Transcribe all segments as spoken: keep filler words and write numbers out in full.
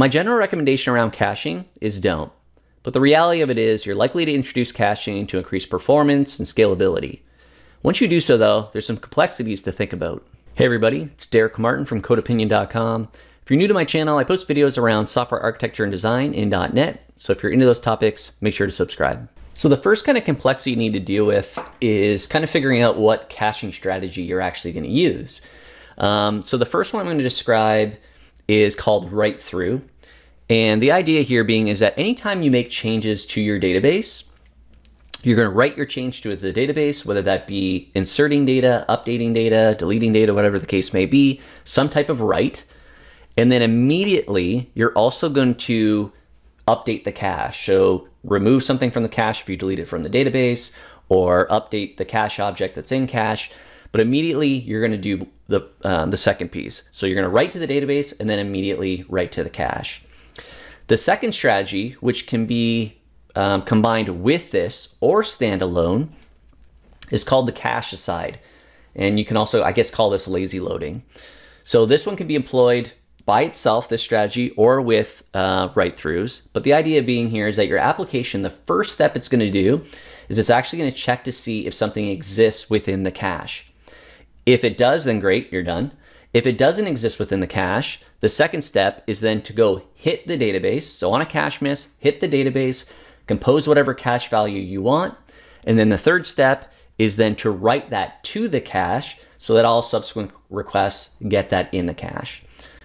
My general recommendation around caching is don't. But the reality of it is you're likely to introduce caching to increase performance and scalability. Once you do so though, there's some complexities to think about. Hey everybody, it's Derek Martin from code opinion dot com. If you're new to my channel, I post videos around software architecture and design in dot net. So if you're into those topics, make sure to subscribe. So the first kind of complexity you need to deal with is kind of figuring out what caching strategy you're actually going to use. Um, so the first one I'm going to describe is called write through. And the idea here being is that anytime you make changes to your database, you're going to write your change to the database, whether that be inserting data, updating data, deleting data, whatever the case may be, some type of write. And then immediately you're also going to update the cache. So remove something from the cache if you delete it from the database, or update the cache object that's in cache. But immediately you're going to do the, uh, the second piece. So you're going to write to the database and then immediately write to the cache. The second strategy, which can be um, combined with this or standalone, is called the cache aside. And you can also, I guess, call this lazy loading. So this one can be employed by itself, this strategy, or with uh, write-throughs. But the idea being here is that your application, the first step it's going to do is it's actually going to check to see if something exists within the cache. If it does, then great, you're done. If it doesn't exist within the cache, the second step is then to go hit the database. So on a cache miss, hit the database, compose whatever cache value you want. And then the third step is then to write that to the cache so that all subsequent requests get that in the cache.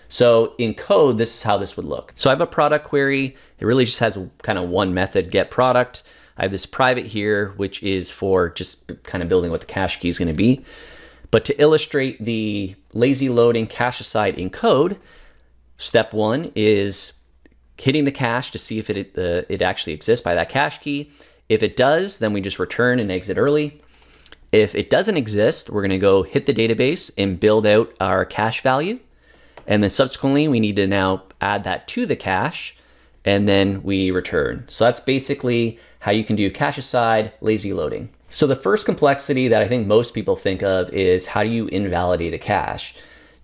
So in code, this is how this would look. So I have a product query. It really just has kind of one method, get product. I have this private here, which is for just kind of building what the cache key is going to be. But to illustrate the lazy loading cache aside in code, step one is hitting the cache to see if it, uh, it actually exists by that cache key. If it does, then we just return and exit early. If it doesn't exist, we're gonna go hit the database and build out our cache value. And then subsequently, we need to now add that to the cache and then we return. So that's basically how you can do cache aside, lazy loading. So the first complexity that I think most people think of is how do you invalidate a cache?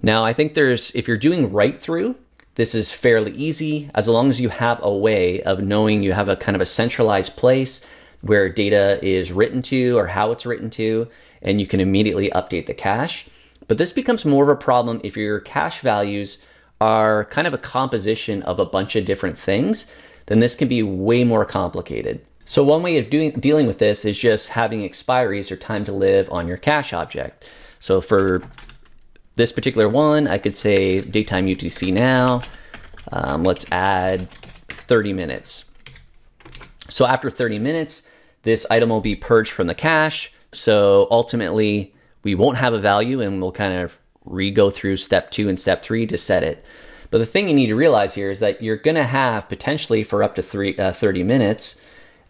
Now I think there's, if you're doing write through, this is fairly easy as long as you have a way of knowing you have a kind of a centralized place where data is written to or how it's written to, and you can immediately update the cache. But this becomes more of a problem if your cache values are kind of a composition of a bunch of different things, then this can be way more complicated. So one way of doing, dealing with this is just having expiries or time to live on your cache object. So for this particular one, I could say datetime U T C now, um, let's add thirty minutes. So after thirty minutes, this item will be purged from the cache. So ultimately we won't have a value and we'll kind of re-go through step two and step three to set it. But the thing you need to realize here is that you're gonna have potentially for up to three, uh, thirty minutes,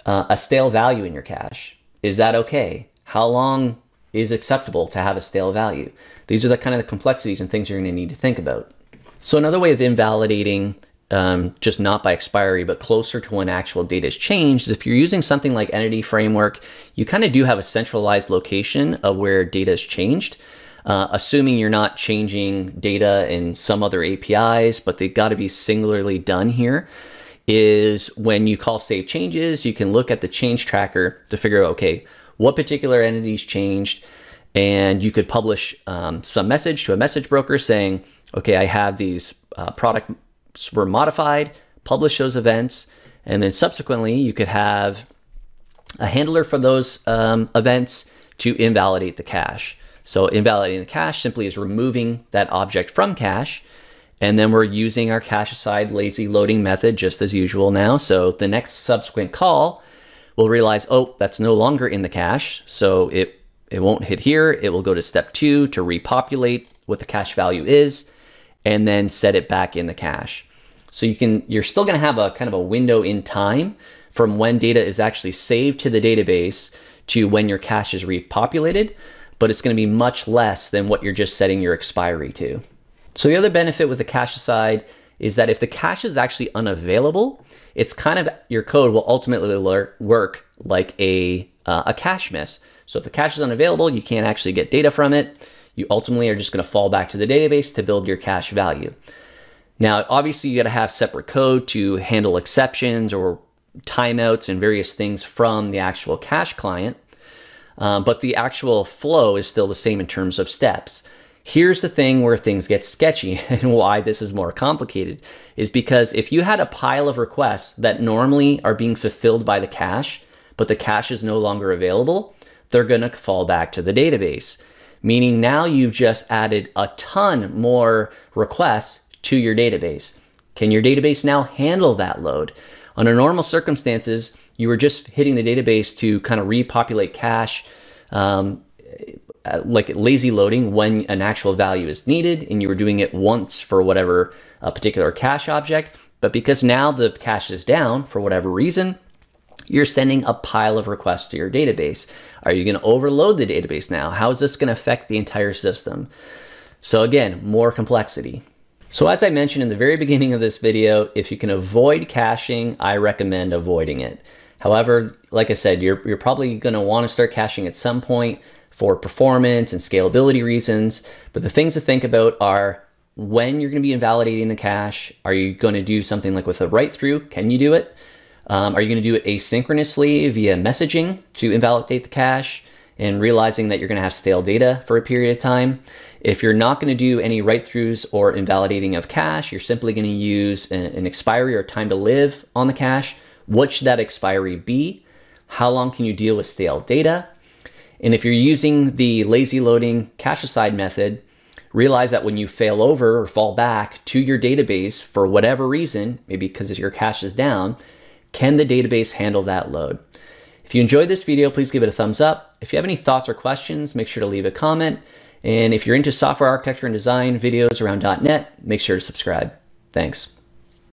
Uh, a stale value in your cache. Is that okay? How long is acceptable to have a stale value? These are the kind of the complexities and things you're going to need to think about. So another way of invalidating, um, just not by expiry, but closer to when actual data is changed, is if you're using something like Entity Framework, you kind of do have a centralized location of where data is changed, uh, assuming you're not changing data in some other A P Is, but they've got to be singularly done here. Is when you call save changes, you can look at the change tracker to figure out, okay, what particular entities changed, and you could publish um, some message to a message broker saying, okay, I have these uh, products were modified, publish those events, and then subsequently you could have a handler for those um, events to invalidate the cache. So invalidating the cache simply is removing that object from cache. And then we're using our cache aside lazy loading method just as usual now. So the next subsequent call will realize, oh, that's no longer in the cache. So it, it won't hit here. It will go to step two to repopulate what the cache value is and then set it back in the cache. So you can, you're still gonna have a kind of a window in time from when data is actually saved to the database to when your cache is repopulated, but it's gonna be much less than what you're just setting your expiry to. So the other benefit with the cache aside is that if the cache is actually unavailable, it's kind of your code will ultimately work like a, uh, a cache miss. So if the cache is unavailable, you can't actually get data from it. You ultimately are just going to fall back to the database to build your cache value. Now, obviously you gotta have separate code to handle exceptions or timeouts and various things from the actual cache client, um, but the actual flow is still the same in terms of steps. Here's the thing where things get sketchy and why this is more complicated is because if you had a pile of requests that normally are being fulfilled by the cache, but the cache is no longer available, they're gonna fall back to the database. Meaning now you've just added a ton more requests to your database. Can your database now handle that load? Under normal circumstances, you were just hitting the database to kind of repopulate cache, um, like lazy loading when an actual value is needed, and you were doing it once for whatever uh, particular cache object. But because now the cache is down for whatever reason, you're sending a pile of requests to your database. Are you gonna overload the database now? How is this gonna affect the entire system? So again, more complexity. So as I mentioned in the very beginning of this video, if you can avoid caching, I recommend avoiding it. However, like I said, you're, you're probably gonna wanna start caching at some point for performance and scalability reasons. But the things to think about are when you're gonna be invalidating the cache. Are you gonna do something like with a write through? Can you do it? Um, are you gonna do it asynchronously via messaging to invalidate the cache? And realizing that you're gonna have stale data for a period of time. If you're not gonna do any write-throughs or invalidating of cache, you're simply gonna use an, an expiry or time to live on the cache. What should that expiry be? How long can you deal with stale data? And if you're using the lazy loading cache aside method, realize that when you fail over or fall back to your database for whatever reason, maybe because your cache is down, can the database handle that load? If you enjoyed this video, please give it a thumbs up. If you have any thoughts or questions, make sure to leave a comment. And if you're into software architecture and design videos around dot net, make sure to subscribe. Thanks.